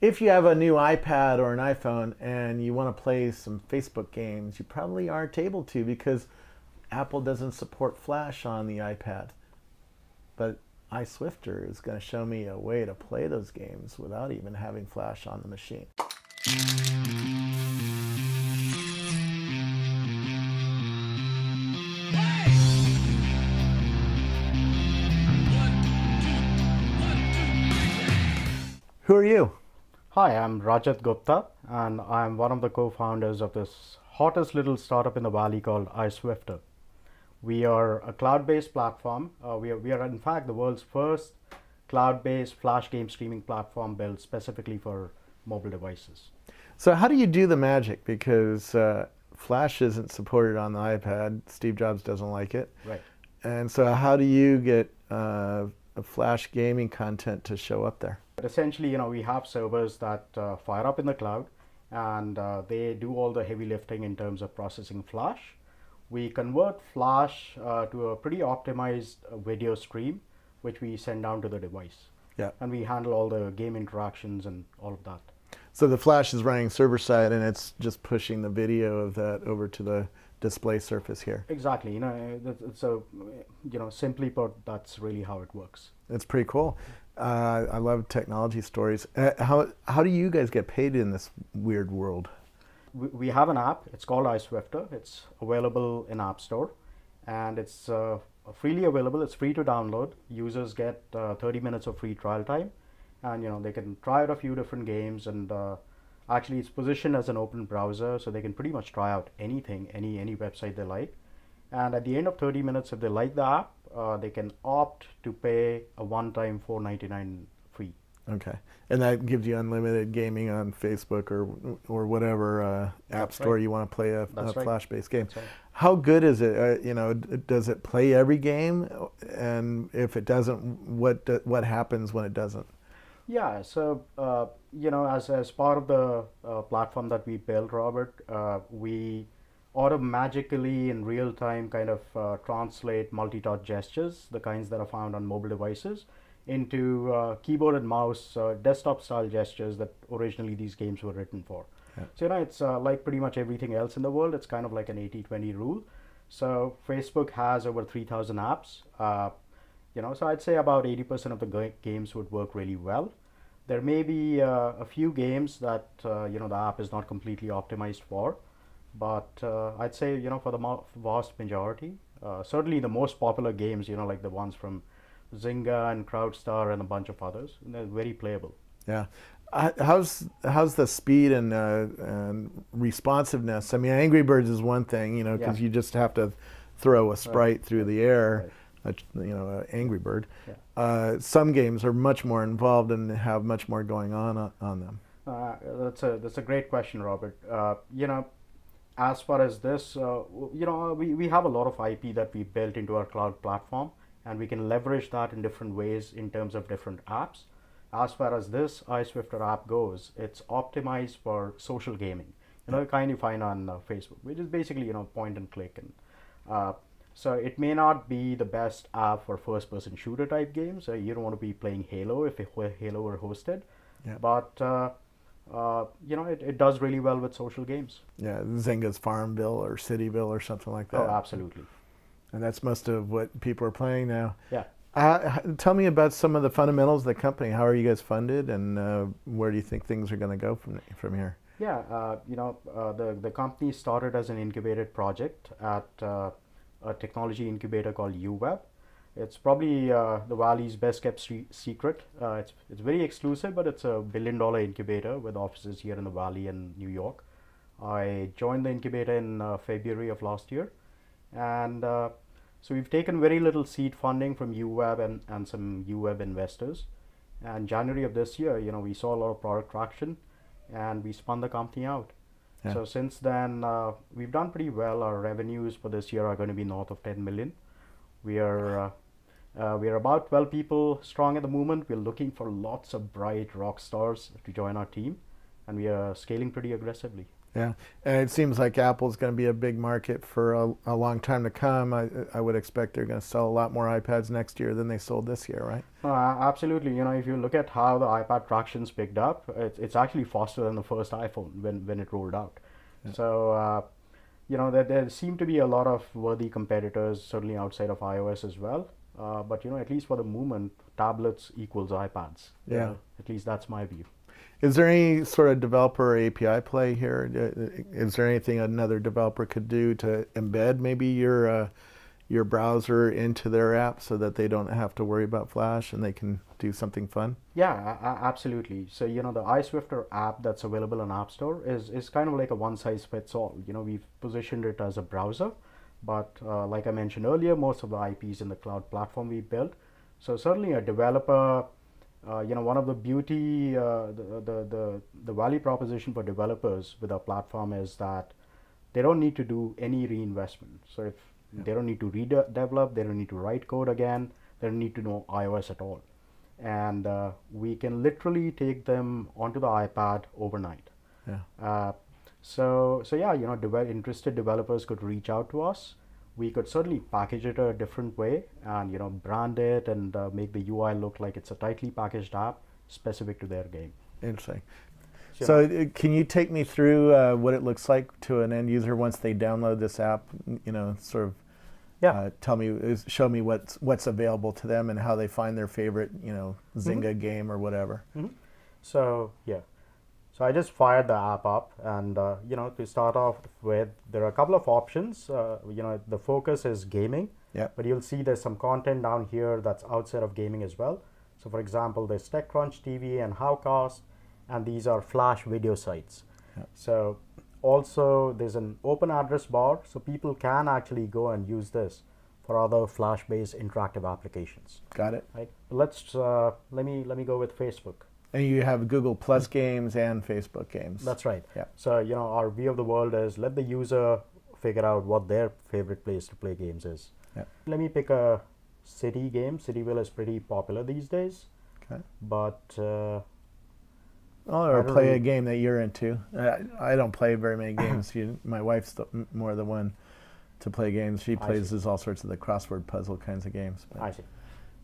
If you have a new iPad or an iPhone and you want to play some Facebook games, you probably aren't able to because Apple doesn't support Flash on the iPad. But iSwifter is going to show me a way to play those games without even having Flash on the machine. Who are you? Hi, I'm Rajat Gupta, and I'm one of the co-founders of this hottest little startup in the valley called iSwifter. We are a cloud-based platform. We are in fact the world's first cloud-based Flash game streaming platform built specifically for mobile devices. So how do you do the magic? Because Flash isn't supported on the iPad. Steve Jobs doesn't like it. Right. And so how do you get Flash gaming content to show up there? But essentially, you know, we have servers that fire up in the cloud, and they do all the heavy lifting in terms of processing Flash. We convert Flash to a pretty optimized video stream, which we send down to the device. Yeah. And we handle all the game interactions and all of that. So the Flash is running server side, and it's just pushing the video of that over to the display surface here. Exactly. You know, so, you know, simply put, that's really how it works. It's pretty cool. I love technology stories. How do you guys get paid in this weird world? We have an app. It's called iSwifter. It's available in App Store, and it's freely available. It's free to download. Users get 30 minutes of free trial time, and you know, they can try out a few different games. And actually, it's positioned as an open browser, so they can pretty much try out anything, any website they like. And at the end of 30 minutes, if they like the app, they can opt to pay a one-time $4.99 fee. Okay, and that gives you unlimited gaming on Facebook or whatever app store you want to play a Flash-based game. Right. How good is it? You know, does it play every game? And if it doesn't, what happens when it doesn't? Yeah, so you know, as part of the platform that we built, Robert, we automatically in real time kind of translate multi-touch gestures, the kinds that are found on mobile devices, into keyboard and mouse desktop style gestures that originally these games were written for. Yeah. So you know, it's like pretty much everything else in the world, it's kind of like an 80-20 rule. So Facebook has over 3,000 apps, you know, so I'd say about 80% of the games would work really well. There may be a few games that you know, the app is not completely optimized for. But I'd say, you know, for the vast majority, certainly the most popular games, you know, like the ones from Zynga and CrowdStar and a bunch of others, they're very playable. Yeah. How's the speed and responsiveness? I mean, Angry Birds is one thing, you know, because you just have to throw a sprite through the air, you know, an Angry Bird. Yeah. Some games are much more involved and have much more going on them. That's a great question, Robert. You know, as far as this, you know, we have a lot of IP that we built into our cloud platform, and we can leverage that in different ways in terms of different apps. As far as this iSwifter app goes, it's optimized for social gaming, you know, the kind you find on Facebook, which is basically, you know, point and click. And so it may not be the best app for first-person shooter type games. So you don't want to be playing Halo if Halo were hosted, but you know, it does really well with social games. Yeah, Zynga's Farmville or Cityville or something like that. Oh, absolutely. And that's most of what people are playing now. Yeah. Tell me about some of the fundamentals of the company. How are you guys funded, and where do you think things are going to go from here? Yeah, you know, the company started as an incubated project at a technology incubator called UWeb. It's probably the Valley's best kept secret. It's very exclusive, but it's a billion-dollar incubator with offices here in the Valley and New York. I joined the incubator in February of last year. And so we've taken very little seed funding from UWeb and some UWeb investors. And January of this year, you know, we saw a lot of product traction, and we spun the company out. Yeah. So since then, we've done pretty well. Our revenues for this year are going to be north of 10 million. We are about 12 people strong at the moment. We're looking for lots of bright rock stars to join our team, and we are scaling pretty aggressively. Yeah, and it seems like Apple's going to be a big market for a long time to come. I would expect they're going to sell a lot more iPads next year than they sold this year, right? Absolutely. You know, if you look at how the iPad traction's picked up, it's actually faster than the first iPhone when it rolled out. Yeah. So, you know, there seem to be a lot of worthy competitors, certainly outside of iOS as well. But, you know, at least for the moment, tablets equals iPads. Yeah. You know, at least that's my view. Is there any sort of developer API play here? Is there anything another developer could do to embed maybe your browser into their app so that they don't have to worry about Flash and they can do something fun? Yeah, absolutely. So, you know, the iSwifter app that's available on App Store is kind of like a one-size-fits-all. You know, we've positioned it as a browser, but like I mentioned earlier, most of the IPs in the cloud platform we built. So certainly a developer... you know, one of the beauty, the value proposition for developers with our platform is that they don't need to do any reinvestment. So if yeah. they don't need to redevelop, they don't need to write code again, they don't need to know iOS at all. And we can literally take them onto the iPad overnight. Yeah. So yeah, you know, interested developers could reach out to us. We could certainly package it a different way and, you know, brand it and make the UI look like it's a tightly packaged app specific to their game. Interesting. Sure. So can you take me through what it looks like to an end user once they download this app, you know, sort of show me what's available to them and how they find their favorite, you know, Zynga mm-hmm. game or whatever. Mm-hmm. So, yeah. So I just fired the app up and, you know, to start off with, there are a couple of options. You know, the focus is gaming, yeah. but you'll see there's some content down here that's outside of gaming as well. So for example, there's TechCrunch TV and HowCast, and these are Flash video sites. Yeah. So also there's an open address bar, so people can actually go and use this for other Flash-based interactive applications. Got it. Right. Let's, let me go with Facebook. And you have Google Plus games and Facebook games. That's right. Yeah. So, you know, our view of the world is let the user figure out what their favorite place to play games is. Yeah. Let me pick a city game. Cityville is pretty popular these days. Okay. But... or play really... a game that you're into. I don't play very many games. My wife's more the one to play games. She plays all sorts of the crossword puzzle kinds of games. But. I see.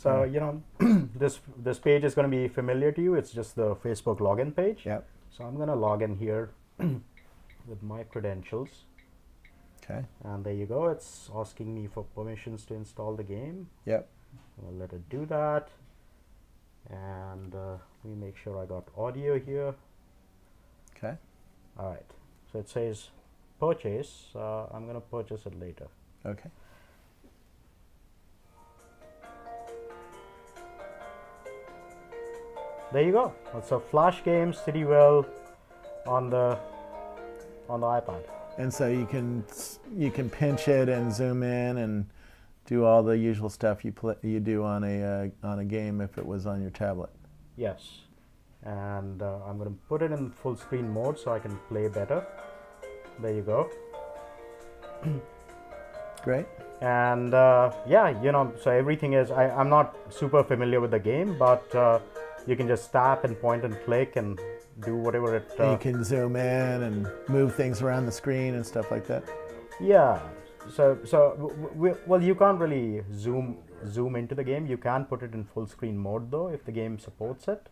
So, you know, this page is going to be familiar to you. It's just the Facebook login page. Yep. So I'm going to log in here with my credentials. Okay. And there you go. It's asking me for permissions to install the game. Yep. I'll let it do that. And let me make sure I got audio here. Okay. All right. So it says purchase. I'm going to purchase it later. Okay. There you go. It's a Flash game, Cityville, on the iPad. And so you can pinch it and zoom in and do all the usual stuff you do on a game if it was on your tablet. Yes. And I'm going to put it in full screen mode so I can play better. There you go. Great. And yeah, you know, so everything is. I'm not super familiar with the game, but. You can just tap and point and click and do whatever it... you can zoom in and move things around the screen and stuff like that. Yeah. So you can't really zoom into the game. You can put it in full screen mode though if the game supports it.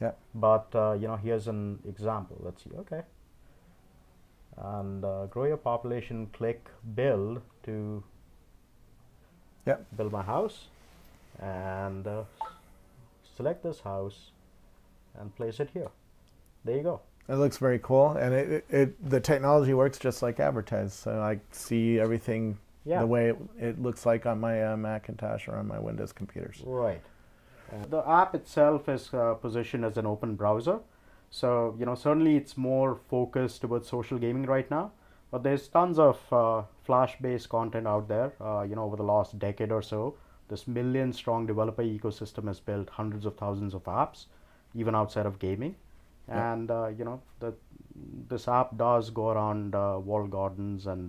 Yeah. But you know, here's an example. Let's see. Okay. And grow your population. Click build to. Yeah. Build my house, and. Select this house and place it here. There you go. It looks very cool, and the technology works just like advertised. So I see everything yeah. the way it looks like on my Macintosh or on my Windows computers. Right. The app itself is positioned as an open browser, so you know certainly it's more focused towards social gaming right now. But there's tons of Flash-based content out there. You know, over the last decade or so. This million-strong developer ecosystem has built hundreds of thousands of apps, even outside of gaming. Yeah. And, you know, this app does go around walled gardens and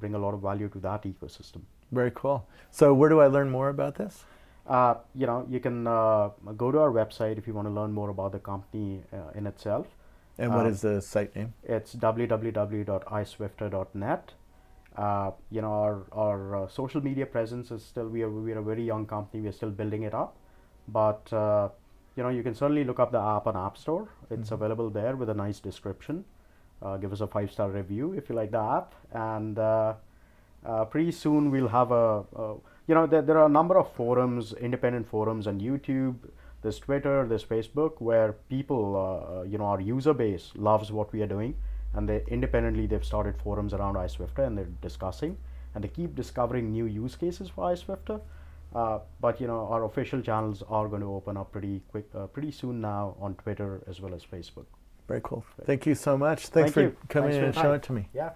bring a lot of value to that ecosystem. Very cool. So where do I learn more about this? You know, you can go to our website if you want to learn more about the company in itself. And what is the site name? It's www.iswifter.net. You know, our social media presence is still, we are a very young company. We are still building it up, but you know, you can certainly look up the app on App Store. It's available there with a nice description. Give us a 5-star review if you like the app, and pretty soon we'll have a you know, there are a number of forums, independent forums on YouTube. There's Twitter, there's Facebook, where people, you know, our user base loves what we are doing, and they independently, they've started forums around iSwifter, and they're discussing, and they keep discovering new use cases for iSwifter. But you know, our official channels are going to open up pretty soon now on Twitter as well as Facebook. Very cool. Thank you so much. Thanks for coming in and showing it to me. Yeah.